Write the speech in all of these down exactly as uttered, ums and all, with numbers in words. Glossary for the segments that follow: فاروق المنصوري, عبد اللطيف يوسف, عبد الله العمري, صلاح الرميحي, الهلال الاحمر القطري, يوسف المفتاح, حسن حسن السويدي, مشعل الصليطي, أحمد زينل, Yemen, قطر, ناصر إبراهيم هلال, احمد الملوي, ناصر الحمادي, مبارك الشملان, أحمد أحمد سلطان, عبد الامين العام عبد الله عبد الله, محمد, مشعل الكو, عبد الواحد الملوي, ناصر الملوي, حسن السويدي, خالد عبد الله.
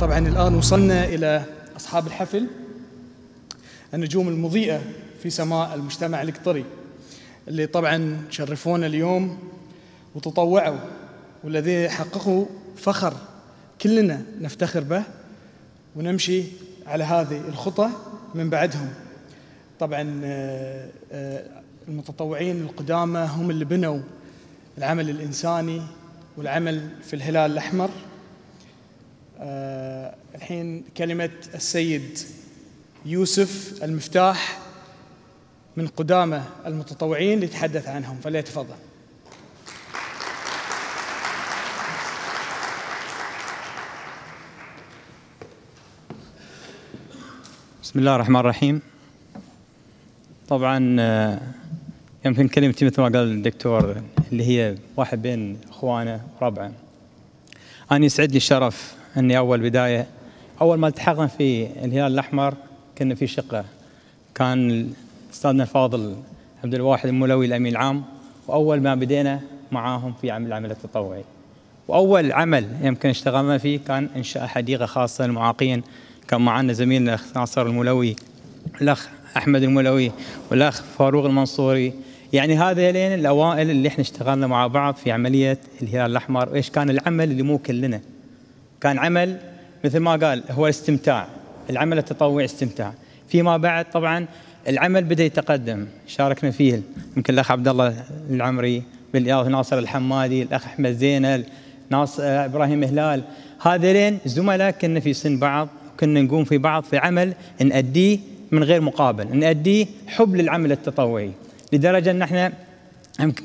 طبعا الآن وصلنا إلى أصحاب الحفل، النجوم المضيئة في سماء المجتمع القطري اللي طبعا شرفونا اليوم وتطوعوا والذي حققوا فخر كلنا نفتخر به، ونمشي على هذه الخطة من بعدهم. طبعا المتطوعين القدامى هم اللي بنوا العمل الإنساني والعمل في الهلال الأحمر. الحين كلمة السيد يوسف المفتاح من قدامى المتطوعين ليتحدث عنهم، فليتفضل. بسم الله الرحمن الرحيم. طبعا يمكن كلمتي مثل ما قال الدكتور اللي هي واحد بين اخوانه وربعه. انا يسعدني الشرف اني اول بدايه اول ما التحقنا في الهلال الاحمر كنا في شقه، كان استاذنا الفاضل عبد الواحد الملوي الامين العام، واول ما بدينا معاهم في عمل العمل التطوعي، واول عمل يمكن اشتغلنا فيه كان انشاء حديقه خاصه للمعاقين. كان معنا زميلنا الاخ ناصر الملوي، الاخ احمد الملوي، والاخ فاروق المنصوري. يعني هذين الاوائل اللي احنا اشتغلنا مع بعض في عمليه الهلال الاحمر. وايش كان العمل اللي مو كلنا؟ كان عمل مثل ما قال هو استمتاع، العمل التطوعي استمتاع. فيما بعد طبعا العمل بدا يتقدم، شاركنا فيه يمكن الاخ عبد الله العمري، بالاضافه ناصر الحمادي، الاخ احمد زينل، ناصر ابراهيم هلال. هذين زملاء كنا في سن بعض، كنا نقوم في بعض في عمل نأديه من غير مقابل، نأديه حب للعمل التطوعي، لدرجة أن احنا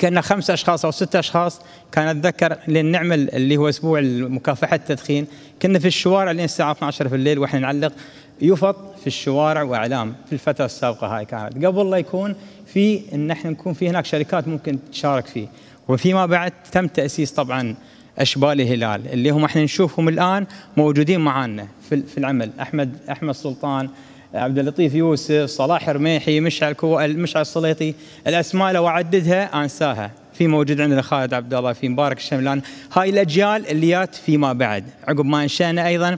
كنا خمسة أشخاص أو ستة أشخاص. كان أتذكر لين نعمل اللي هو أسبوع مكافحة التدخين، كنا في الشوارع لين الساعة اثني عشر في الليل وإحنا نعلق يفط في الشوارع وإعلام. في الفترة السابقة هاي كانت قبل لا يكون في أن احنا نكون في هناك شركات ممكن تشارك فيه. وفيما بعد تم تأسيس طبعاً أشبال الهلال اللي هم احنا نشوفهم الآن موجودين معانا في العمل، أحمد أحمد سلطان، عبد اللطيف يوسف، صلاح الرميحي، مشعل الكو، مشعل الصليطي. الأسماء لو أعددها أنساها. في موجود عندنا خالد عبد الله، في مبارك الشملان. هاي الأجيال اللي جات فيما بعد عقب ما أنشأنا أيضا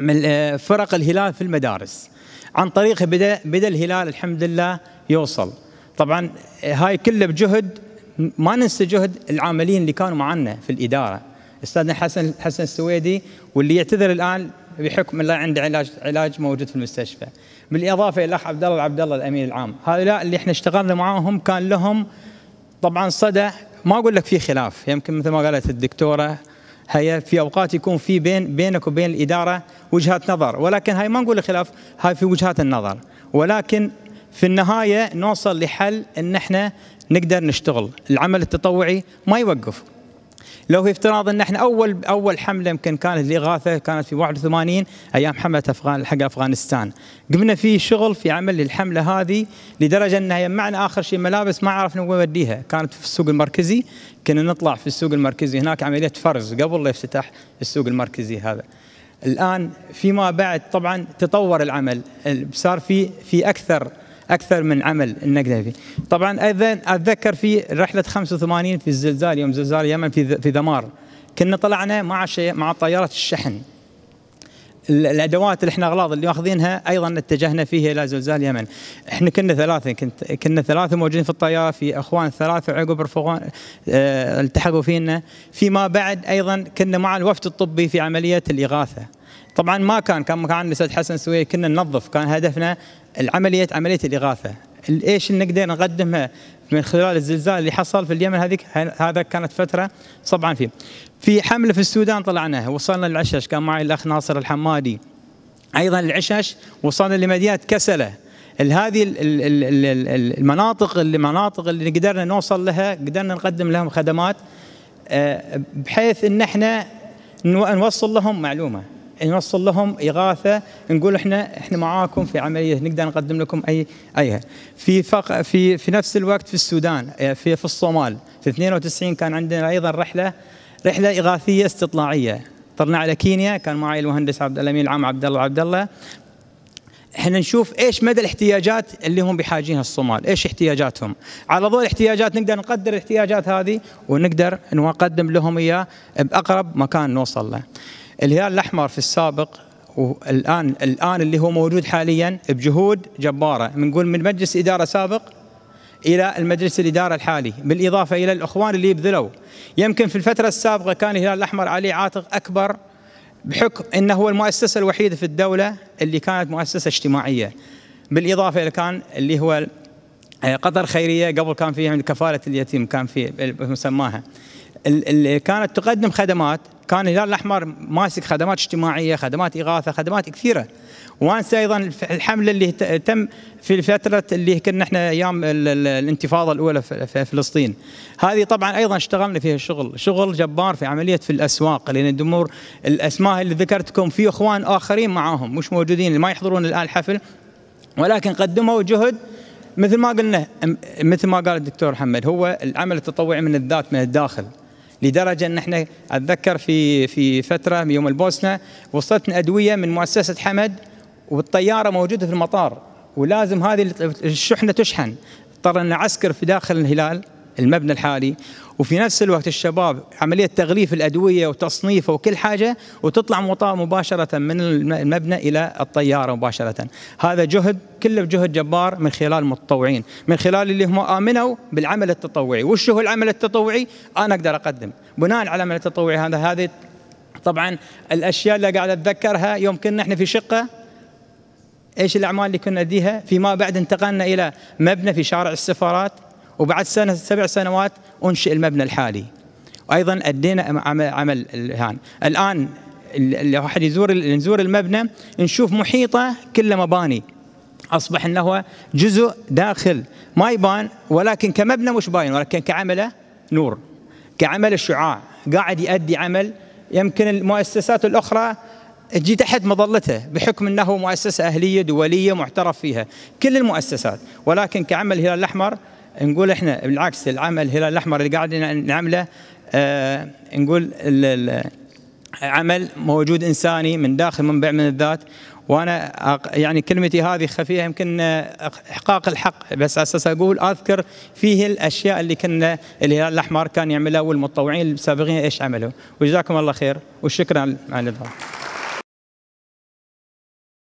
من فرق الهلال في المدارس، عن طريق بدأ بدأ الهلال الحمد لله يوصل. طبعا هاي كله بجهد، ما ننسى جهد العاملين اللي كانوا معنا في الإدارة، أستاذنا حسن حسن السويدي واللي يعتذر الآن بحكم الله عنده علاج علاج موجود في المستشفى، بالإضافة إلى الأخ عبد الله عبد الله الأمين العام. هؤلاء اللي احنا اشتغلنا معاهم كان لهم طبعا صدى، ما أقول لك في خلاف، يمكن مثل ما قالت الدكتورة هي في أوقات يكون في بين بينك وبين الإدارة وجهات نظر، ولكن هاي ما نقول خلاف، هاي في وجهات النظر، ولكن في النهاية نوصل لحل أن احنا نقدر نشتغل. العمل التطوعي ما يوقف. لو في افتراض ان احنا اول اول حمله يمكن كانت الاغاثه كانت في واحد وثمانين ايام حمله افغان حق افغانستان، قمنا في شغل في عمل الحمله هذه لدرجه انها معنا اخر شيء ملابس ما عرفنا وين نوديها، كانت في السوق المركزي، كنا نطلع في السوق المركزي هناك عمليه فرز قبل لا يفتتح السوق المركزي هذا. الان فيما بعد طبعا تطور العمل، صار في في اكثر اكثر من عمل نقدر فيه. طبعا ايضا اتذكر في رحله خمسة وثمانين في الزلزال، يوم زلزال اليمن في في دمار، كنا طلعنا مع مع طيارات الشحن، الادوات اللي احنا اغلاط اللي ماخذينها ايضا اتجهنا فيها الى زلزال اليمن. احنا كنا ثلاثه، كنت كنا ثلاثه موجودين في الطياره، في اخوان ثلاثه عقب رفقان اه التحقوا فينا. فيما بعد ايضا كنا مع الوفد الطبي في عمليه الاغاثه. طبعا ما كان كان كان الاستاذ حسن سويد، كنا ننظف، كان هدفنا العملية عملية الإغاثة، ايش اللي نقدر نقدمها من خلال الزلزال اللي حصل في اليمن هذيك. هذا كانت فترة طبعا في في حملة في السودان طلعناها، وصلنا للعشش، كان معي الأخ ناصر الحمادي أيضا العشش، وصلنا لمديات كسلة. هذه المناطق المناطق اللي قدرنا نوصل لها، قدرنا نقدم لهم خدمات بحيث ان احنا نوصل لهم معلومة، نوصل لهم إغاثة، نقول احنا احنا معاكم في عملية نقدر نقدم لكم اي ايها. في فق في في نفس الوقت في السودان، في في الصومال في اثنين وتسعين كان عندنا ايضا رحلة رحلة إغاثية استطلاعية، طرنا على كينيا، كان معي المهندس عبد الامين العام عبد الله عبد الله. احنا نشوف ايش مدى الاحتياجات اللي هم بحاجينها الصومال، ايش احتياجاتهم، على ضوء الاحتياجات نقدر نقدر الاحتياجات هذه ونقدر نقدم لهم اياه باقرب مكان نوصل له. الهلال الاحمر في السابق والان الان اللي هو موجود حاليا بجهود جباره، بنقول من, من مجلس اداره سابق الى المجلس الاداره الحالي، بالاضافه الى الاخوان اللي يبذلوا. يمكن في الفتره السابقه كان الهلال الاحمر عليه عاتق اكبر بحكم انه هو المؤسسه الوحيده في الدوله اللي كانت مؤسسه اجتماعيه، بالاضافه الى كان اللي هو قطر خيريه، قبل كان فيه كفاله اليتيم كان فيه مسماها، اللي كانت تقدم خدمات. كان الهلال الاحمر ماسك خدمات اجتماعيه، خدمات اغاثه، خدمات كثيره. وانسى ايضا الحمله اللي تم في الفتره اللي كنا احنا ايام الانتفاضه الاولى في فلسطين. هذه طبعا ايضا اشتغلنا فيها شغل، شغل جبار في عمليه في الاسواق، لان الدمور الاسماء اللي ذكرتكم في اخوان اخرين معاهم مش موجودين ما يحضرون الان الحفل، ولكن قدموا جهد مثل ما قلنا، مثل ما قال الدكتور محمد، هو العمل التطوعي من الذات من الداخل، لدرجه ان احنا اتذكر في في فتره يوم البوسنه وصلتنا ادويه من مؤسسه حمد والطياره موجوده في المطار، ولازم هذه الشحنه تشحن، اضطر ان عسكر في داخل الهلال المبنى الحالي، وفي نفس الوقت الشباب عمليه تغليف الادويه وتصنيفه وكل حاجه، وتطلع مطار مباشره من المبنى الى الطياره مباشره. هذا جهد كله جهد جبار من خلال المتطوعين، من خلال اللي هم امنوا بالعمل التطوعي. وش هو العمل التطوعي؟ انا اقدر اقدم بناء على العمل التطوعي هذا. هذه طبعا الاشياء اللي قاعد اتذكرها يوم كنا احنا في شقه، ايش الاعمال اللي كنا نديها؟ فيما بعد انتقلنا الى مبنى في شارع السفارات، وبعد سنه سبع سنوات انشئ المبنى الحالي. وايضا ادينا عمل الان الان الواحد يزور نزور المبنى نشوف محيطه كله مباني، اصبح انه جزء داخل ما يبان، ولكن كمبنى مش باين، ولكن كعمله نور، كعمل الشعاع قاعد يؤدي عمل. يمكن المؤسسات الاخرى تجي تحت مظلته بحكم انه مؤسسه اهليه دوليه معترف فيها كل المؤسسات، ولكن كعمل الهلال الاحمر نقول احنا بالعكس، العمل الهلال الاحمر اللي قاعد نعمله آه نقول عمل موجود انساني من داخل، منبع من الذات. وانا يعني كلمتي هذه خفيه يمكن احقاق الحق، بس على اساس اقول اذكر فيه الاشياء اللي كنا الهلال الاحمر كان يعملها والمتطوعين السابقين ايش عملوا. وجزاكم الله خير وشكرا على الإضافة.